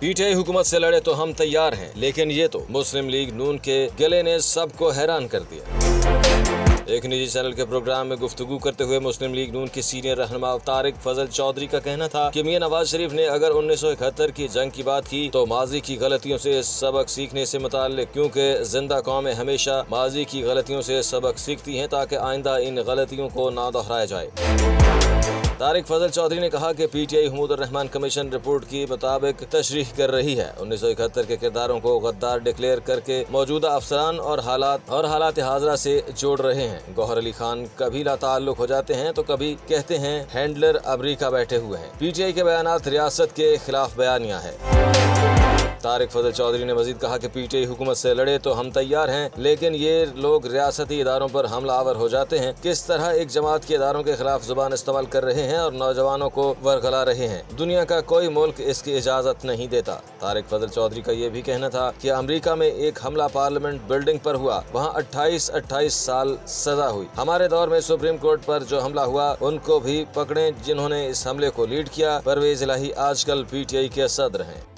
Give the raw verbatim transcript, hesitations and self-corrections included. PTI हुकूमत से लड़े तो हम तैयार हैं, लेकिन ये तो मुस्लिम लीग नून के गले ने सबको हैरान कर दिया। एक निजी चैनल के प्रोग्राम में गुफ्तगू करते हुए मुस्लिम लीग नून की सीनियर रहनुमा तारिक फजल चौधरी का कहना था कि मियां नवाज शरीफ ने अगर उन्नीस सौ इकहत्तर की जंग की बात की तो माजी की गलतियों से सबक सीखने से मुताल्लिक़, क्योंकि जिंदा कौमें हमेशा माजी की गलतियों से सबक सीखती हैं ताकि आइंदा इन गलतियों को ना दोहराया जाए। तारिक फजल चौधरी ने कहा कि PTI Hamood Rahman commission report के मुताबिक तशरीह कर रही है, उन्नीस सौ इकहत्तर के किरदारों को गद्दार डिक्लेयर करके मौजूदा अफसरान और हालात और हालात हाजरा से जोड़ रहे हैं। गौहर अली खान कभी लाताल्लुक हो जाते हैं तो कभी कहते हैं हैंडलर अमरीका बैठे हुए हैं। पीटीआई के बयानात रियासत के खिलाफ बयानिया है। तारिक फजल चौधरी ने मजीद कहा कि पीटीआई हुकूमत से लड़े तो हम तैयार हैं, लेकिन ये लोग रियासती इदारों पर हमला आवर हो जाते हैं। किस तरह एक जमात के इदारों के खिलाफ जुबान इस्तेमाल कर रहे हैं और नौजवानों को वरगला रहे हैं। दुनिया का कोई मुल्क इसकी इजाजत नहीं देता। तारिक फजल चौधरी का ये भी कहना था कि अमरीका में एक हमला पार्लियामेंट बिल्डिंग पर हुआ, वहाँ अट्ठाईस अट्ठाईस साल सजा हुई। हमारे दौर में सुप्रीम कोर्ट पर जो हमला हुआ उनको भी पकड़े जिन्होंने इस हमले को लीड किया। परवेज़ इलाही आजकल पीटीआई के सदर हैं।